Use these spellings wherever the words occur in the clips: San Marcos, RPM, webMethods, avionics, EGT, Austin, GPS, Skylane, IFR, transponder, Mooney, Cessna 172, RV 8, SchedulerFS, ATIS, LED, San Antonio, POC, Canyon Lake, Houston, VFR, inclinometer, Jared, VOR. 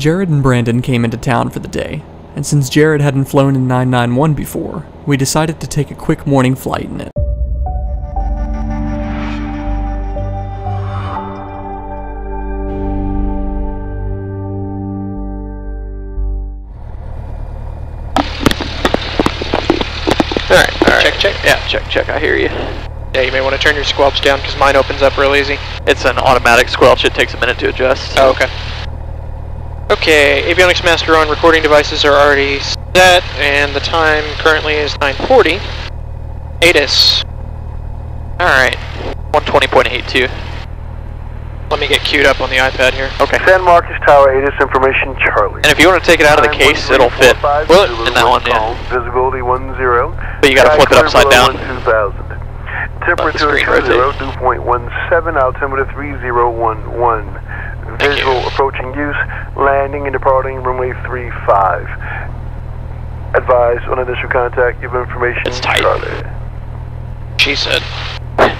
Jared and Brandon came into town for the day, and since Jared hadn't flown in 991 before, we decided to take a quick morning flight in it. Alright, check? Yeah, check, I hear you. Yeah, you may want to turn your squelch down because mine opens up real easy. It's an automatic squelch, it takes a minute to adjust. So. Oh, okay. Okay, avionics master on, recording devices are already set, and the time currently is 9:40. ATIS. Alright. 120.82. Let me get queued up on the iPad here. Okay. San Marcos Tower, ATIS information, Charlie. And if you want to take it out of the case, it'll fit. Will it? In that one, yeah. Visibility 10. But you gotta flip it upside down. 2000. Temperature 0, dew point 17, altimeter 3011. Visual approaching use, landing and departing runway 35. Advise on initial contact, give information, it's tight. Charlie. She said. Am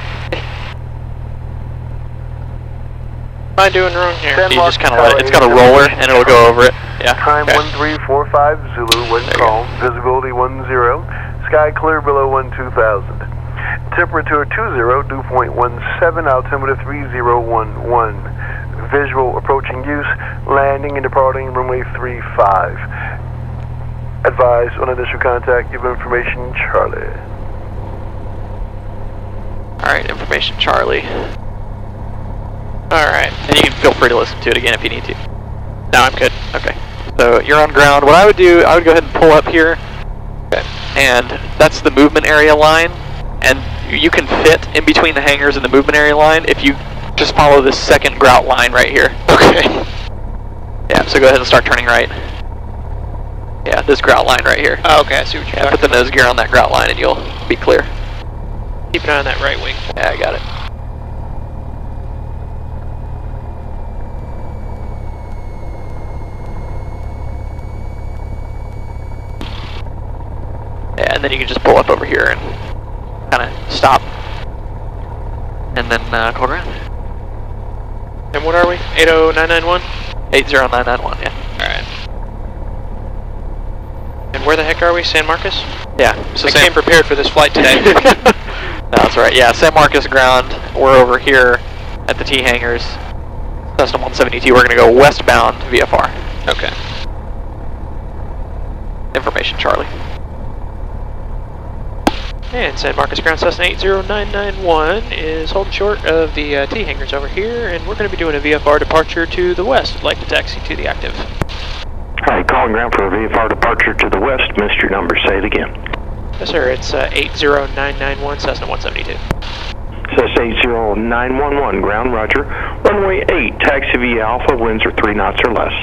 I doing wrong here? You just kind of let it. It's got a roller and it'll go over it. Yeah. Time okay. 1345 Zulu, wind calm, visibility 10, sky clear below 12,000. Temperature 20, dew point 17, altimeter 3011. Visual approaching use, landing and departing runway 35. Advise on initial contact, give information, Charlie. Alright, information, Charlie. Alright, and you can feel free to listen to it again if you need to. No, I'm good. Okay. So you're on ground. What I would do, I would go ahead and pull up here. Okay. And that's the movement area line. And you can fit in between the hangars and the movement area line if you just follow this second grout line right here. Okay. Yeah, so go ahead and start turning right. Yeah, this grout line right here. Oh, okay, I see what you're talking about. Put the nose gear on that grout line and you'll be clear. Keep an eye on that right wing. Yeah, I got it. And then you can just pull up over here and kind of stop, and then go around. And what are we? 80991? 80991, yeah. Alright. And where the heck are we? San Marcos? Yeah. So I came prepared for this flight today. No, that's right. Yeah, San Marcos ground. We're over here at the T hangars. Cessna 172, we're going to go westbound VFR. Okay. Information, Charlie. And San Marcos ground, Cessna 80991 is holding short of the T hangars over here, and we're going to be doing a VFR departure to the west. I'd like to taxi to the active. Hi, calling ground for a VFR departure to the west. Missed your number. Say it again. Yes, sir. It's 80991, Cessna 172. Cessna 80911, ground, roger. Runway 8, taxi V Alpha, winds are 3 knots or less.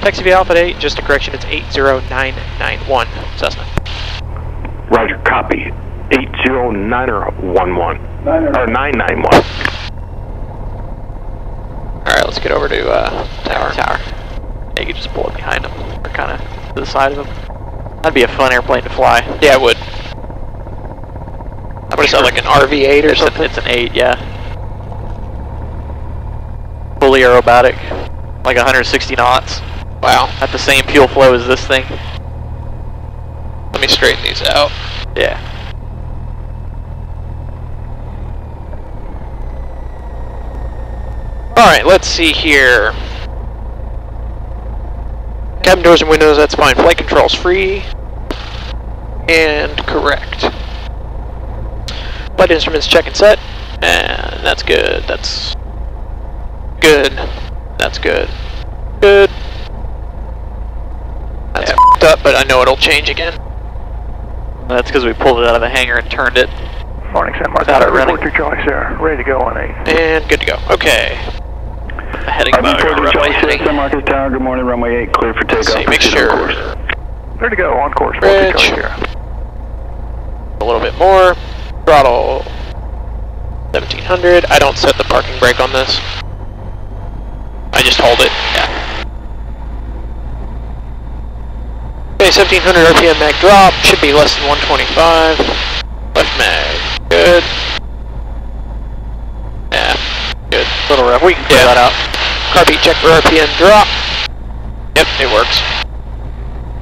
Taxi V Alpha at 8, just a correction, it's 80991, Cessna. Roger, copy. 80911 or 991. All right, let's get over to tower. You can just pull it behind them, or kind of to the side of them. That'd be a fun airplane to fly. Yeah, it would. What is that, like an RV 8 or something? It's an 8, yeah. Fully aerobatic, like 160 knots. Wow. At the same fuel flow as this thing. Let me straighten these out. Yeah. Alright, let's see here. Cabin doors and windows, that's fine. Flight controls free. And correct. Flight instruments check and set. And that's good. That's good. That's good. Good. That's f***ed up, but I know it'll change again. That's because we pulled it out of the hangar and turned it. Morning, San Marcos. Report your Charlie, sir. Ready to go on 8. And good to go. Okay. Heading back to Charlie, San Marcos Tower. Good morning, runway 8. Clear for takeoff. Let's see, make sure. Ready to go on course. A little bit more. Throttle 1700. I don't set the parking brake on this. I just hold it. Yeah. Okay, 1700 RPM mag drop, should be less than 125, left mag, good, yeah, good, little rough, we can clear that out, car beat check for RPM drop, It works.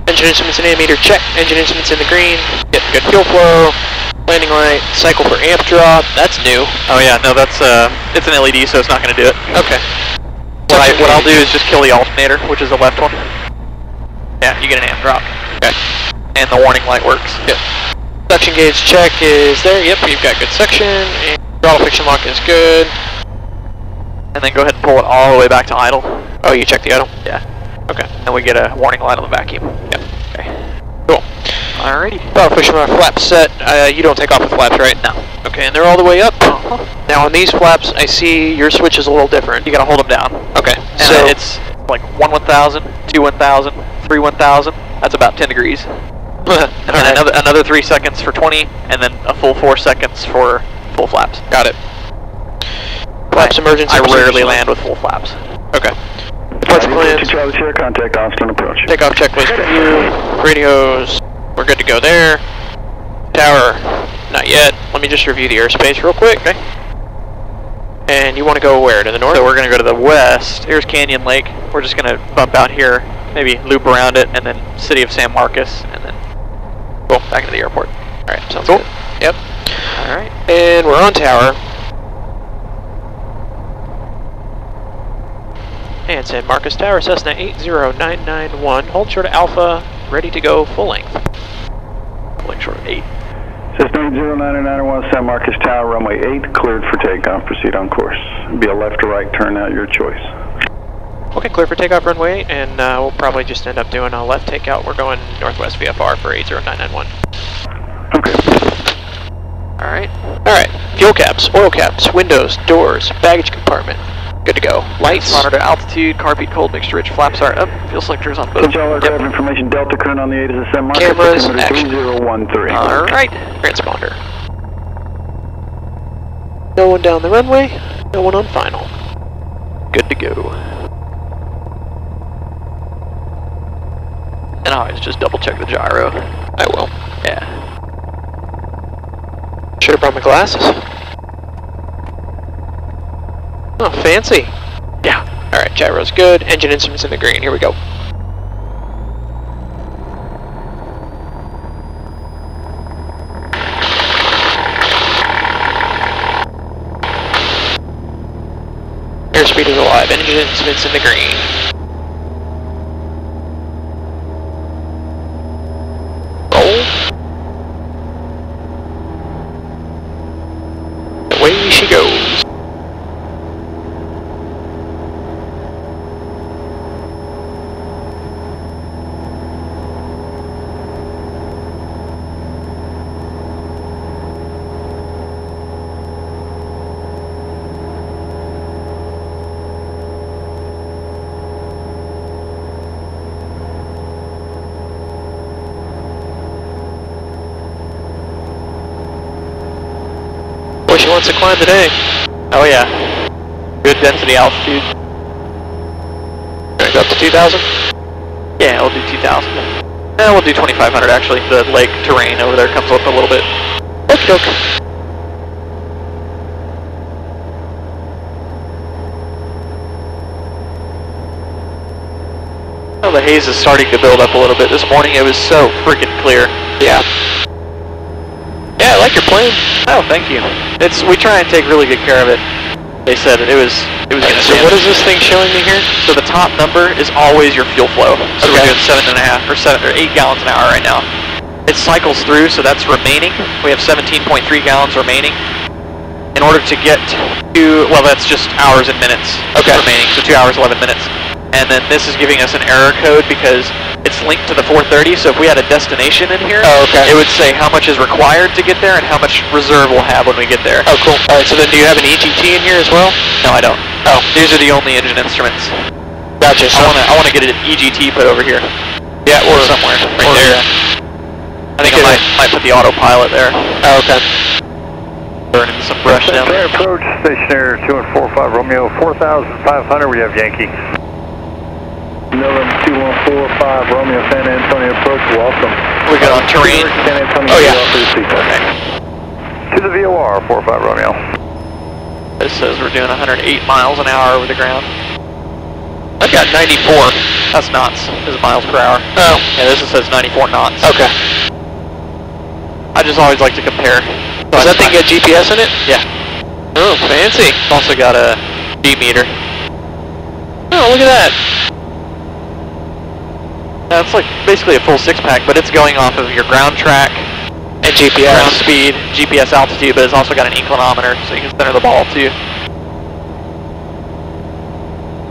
Engine instruments and ammeter, check. Engine instruments in the green. Get good fuel flow. Landing light, cycle per amp drop. That's new. Oh yeah, no, that's it's an LED, so it's not going to do it. Okay. What I'll do is just kill the alternator, which is the left one. Yeah, you get an amp drop. Okay. And the warning light works. Yep. Suction gauge check is there. Yep, you've got good suction. And throttle friction lock is good. And then go ahead and pull it all the way back to idle. Oh, you check the idle? Yeah. Okay. And we get a warning light on the vacuum. Yep. Okay. Cool. Alrighty. Throttle friction lock flaps set. You don't take off with flaps, right? No. Okay, and they're all the way up. Uh-huh. Now on these flaps, I see your switch is a little different. You gotta hold them down. Okay. And so it's like 1/1000, 2/1000, 3/1000. That's about 10 degrees. And right. another 3 seconds for 20, and then a full 4 seconds for full flaps. Got it. Flaps emergency. I rarely land with full flaps. Okay. Departure plans. Travis here, contact Austin approach. Takeoff checklist review. Radios. We're good to go there. Tower. Not yet. Let me just review the airspace real quick. Okay. And you want to go where? To the north? So we're going to go to the west. Here's Canyon Lake. We're just going to bump out here, maybe loop around it, and then city of San Marcos, and then boom, back into the airport. All right. Sounds cool. Good. Yep. All right. And we're on tower. And San Marcos Tower, Cessna 80991, hold short of Alpha, ready to go full length. Full length short of 8. Cessna 80991, San Marcos Tower, runway 8, cleared for takeoff, proceed on course. Be a left or right turn out, your choice. Okay, clear for takeoff, runway 8, and we'll probably just end up doing a left takeout. We're going northwest VFR for 80991. Okay. Alright. Alright, fuel caps, oil caps, windows, doors, baggage compartment. Good to go. Lights. Monitor altitude, carpet cold, mixture rich, flaps are up, fuel selectors on both. Control aircraft information, Delta current on the 8 is a San Marcos. Cameras, action. 2013. Alright, transponder. No one down the runway, no one on final. Good to go. And I always just double check the gyro. I will. Yeah. Should have brought my glasses. Oh, fancy. Yeah. Alright, gyro's good. Engine instruments in the green. Here we go. Airspeed is alive. Engine instruments in the green. Roll. Away she goes. Wants to climb today. Oh yeah. Good density altitude. Go up to 2,000? Yeah, we'll do 2,000. No, we'll do 2,500 actually. The lake terrain over there comes up a little bit. Okie doke. Well, the haze is starting to build up a little bit. This morning it was so freaking clear. Yeah. Yeah, I like your plane. Oh, thank you. It's we try and take really good care of it. They said it was going to so damage. What is this thing showing me here? So the top number is always your fuel flow. So okay. We're doing 7.5 or 8 gallons an hour right now. It cycles through, so that's remaining. We have 17.3 gallons remaining. In order to get to, well, that's just hours and minutes remaining, so 2 hours, 11 minutes. And then this is giving us an error code because it's linked to the 430, so if we had a destination in here, it would say how much is required to get there and how much reserve we'll have when we get there. Oh, cool. All right, so then do you have an EGT in here as well? No, I don't. Oh. These are the only engine instruments. Gotcha. So I want to get an EGT put over here. Yeah, or somewhere. Right there. I think I might put the autopilot there. Oh, okay. Burning some brush down there. Approach, station air 2145 Romeo, 4,500, we have Yankee. November 2145 Romeo San Antonio approach, welcome. We got on terrain. San Antonio, okay. To the VOR 45 Romeo. This says we're doing 108 miles an hour over the ground. I've got 94. That's knots, is miles per hour. Oh. Yeah, this says 94 knots. Okay. I just always like to compare. Does that thing got GPS in it? Yeah. Oh, fancy. It's also got a D meter. Oh, look at that. That's like basically a full six-pack, but it's going off of your ground track. And GPS. Ground speed, GPS altitude, but it's also got an inclinometer, so you can center the ball too.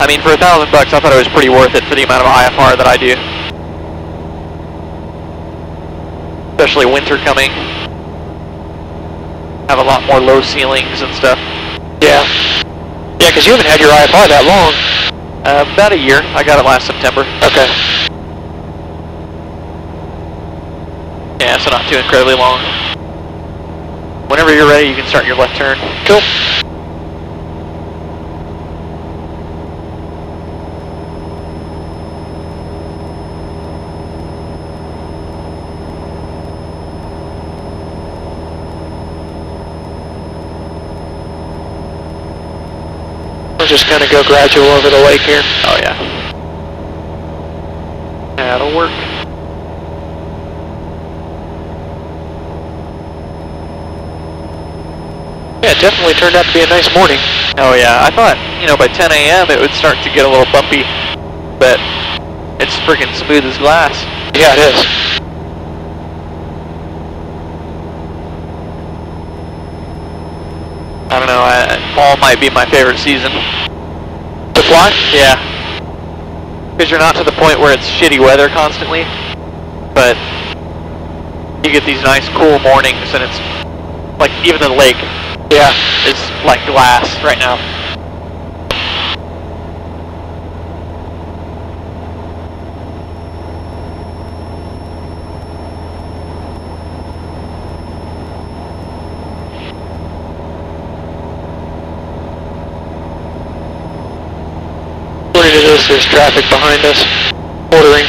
I mean, for $1,000 bucks, I thought it was pretty worth it for the amount of IFR that I do. Especially winter coming. Have a lot more low ceilings and stuff. Yeah. Yeah, because you haven't had your IFR that long. About a year. I got it last September. Okay. Yeah, so not too incredibly long. Whenever you're ready, you can start your left turn. Cool. We'll just kind of go gradual over the lake here. Oh, yeah. That'll work. Yeah, it definitely turned out to be a nice morning. Oh yeah, I thought, you know, by 10 a.m. it would start to get a little bumpy, but it's freaking smooth as glass. Yeah, it is. I don't know, fall might be my favorite season. To fly? Yeah. Because you're not to the point where it's shitty weather constantly, but you get these nice cool mornings and it's like even the lake. Yeah, it's like glass right now. What it is, there's traffic behind us, ordering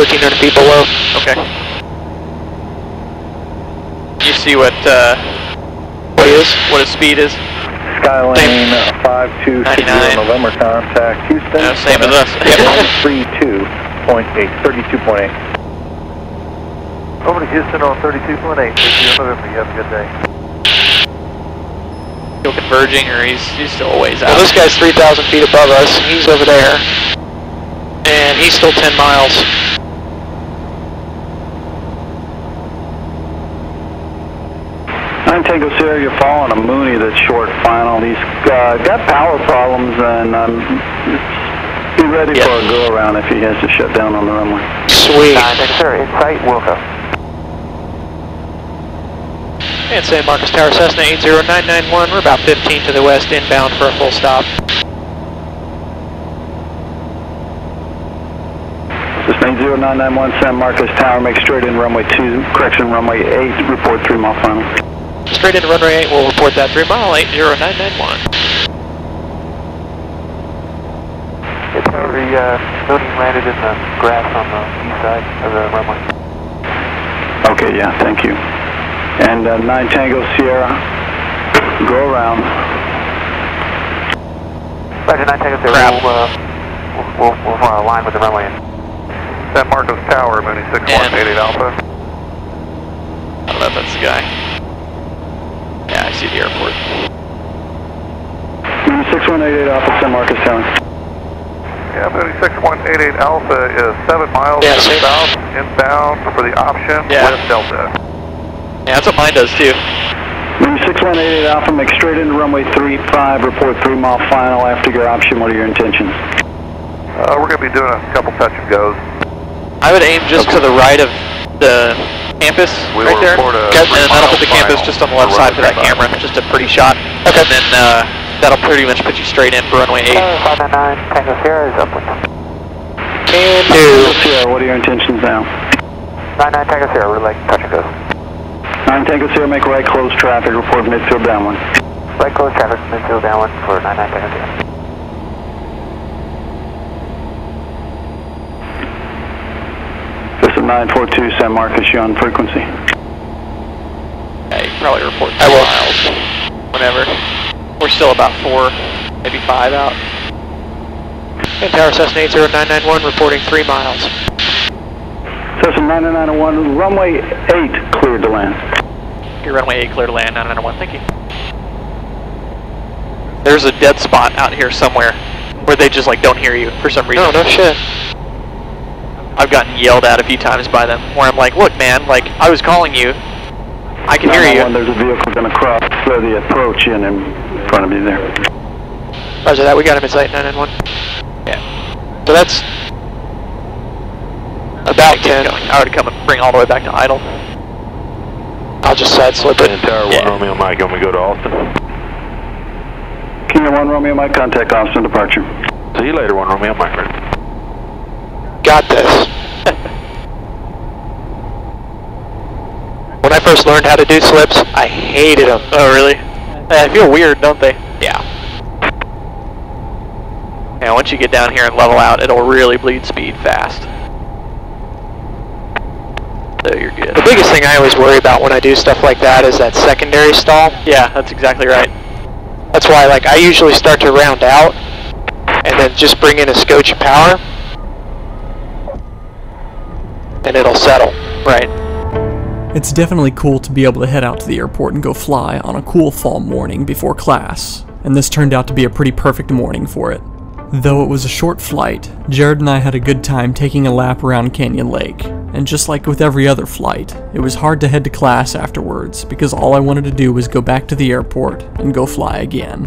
1,300 feet below. Okay. You see what his speed is? Skylane 5260 November contact Houston. No, same as us. 32.8, 32.8. Over to Houston on 32.8. November. You have a good day. Still converging, or he's still a ways out. Well, this guy's 3,000 feet above us. He's over there, and he's still 10 miles. Tango Sierra, you're following a Mooney that's short final. He's got power problems, and be ready for a go around if he has to shut down on the runway. Sweet. Tango Sierra, Insight, Wilco. And San Marcos Tower, Cessna 80991. We're about 15 to the west, inbound for a full stop. This 80991, San Marcos Tower, make straight in runway 2, correction runway 8, report 3 mile final. Straight into runway 8, we'll report that 3 mile, 80991. It's over the building landed in the grass on the east side of the runway. Okay, yeah, thank you. And 9 Tango Sierra, go around. Roger, 9 Tango Sierra, we'll align with the runway. San Marcos Tower, Mooney 6188 Alpha. I don't know if that's the guy. Yeah, I see the airport. 6188 Alpha, San Marcos Tower. Yeah, 6188 Alpha is 7 miles to the south, inbound for the option with Delta. Yeah, that's what mine does too. 6188 Alpha, make straight into runway 35, report 3 mile final after your option. What are your intentions? We're going to be doing a couple touch and goes. I would aim just to the right of the campus, we right there, and that'll put the campus just on the left side for that camera, just a pretty shot, and then that'll pretty much put you straight in for runway 8. 509, Tango Sierra is upwind. Can do. Sierra, what are your intentions now? 99 Tango Sierra, we're like touch and go. 9 Tango Sierra, make right close traffic, report midfield downwind. Right close traffic, midfield downwind for 99 Tango Sierra. This is 942 San Marcos, you on frequency? Yeah, you can probably report 2 miles whenever. We're still about 4, maybe 5 out. And tower Cessna 80991 reporting 3 miles. Cessna 9991, runway 8 cleared to land. Your runway 8 cleared to land, 9901, thank you. There's a dead spot out here somewhere where they just like don't hear you for some reason. No, no shit. I've gotten yelled at a few times by them where I'm like, look man, like I was calling you, I can hear you. There's a vehicle going to cross the approach in front of you there. Roger that, we got him in sight, 991. Yeah. So that's about 10. I would come and bring all the way back to idle. I'll just side slip it. Tower 1 Romeo Mike, I'm going to go to Austin. Canyon 1 Romeo Mike, contact Austin, departure. See you later, 1 Romeo Mike. Got this. When I first learned how to do slips, I hated them. Oh, really? They feel weird, don't they? Yeah. Now, once you get down here and level out, it'll really bleed speed fast. So you're good. The biggest thing I always worry about when I do stuff like that is that secondary stall. Yeah, that's exactly right. That's why, like, I usually start to round out and then just bring in a scotch of power, and it'll settle. Right. It's definitely cool to be able to head out to the airport and go fly on a cool fall morning before class, and this turned out to be a pretty perfect morning for it. Though it was a short flight, Jared and I had a good time taking a lap around Canyon Lake, and just like with every other flight, it was hard to head to class afterwards because all I wanted to do was go back to the airport and go fly again.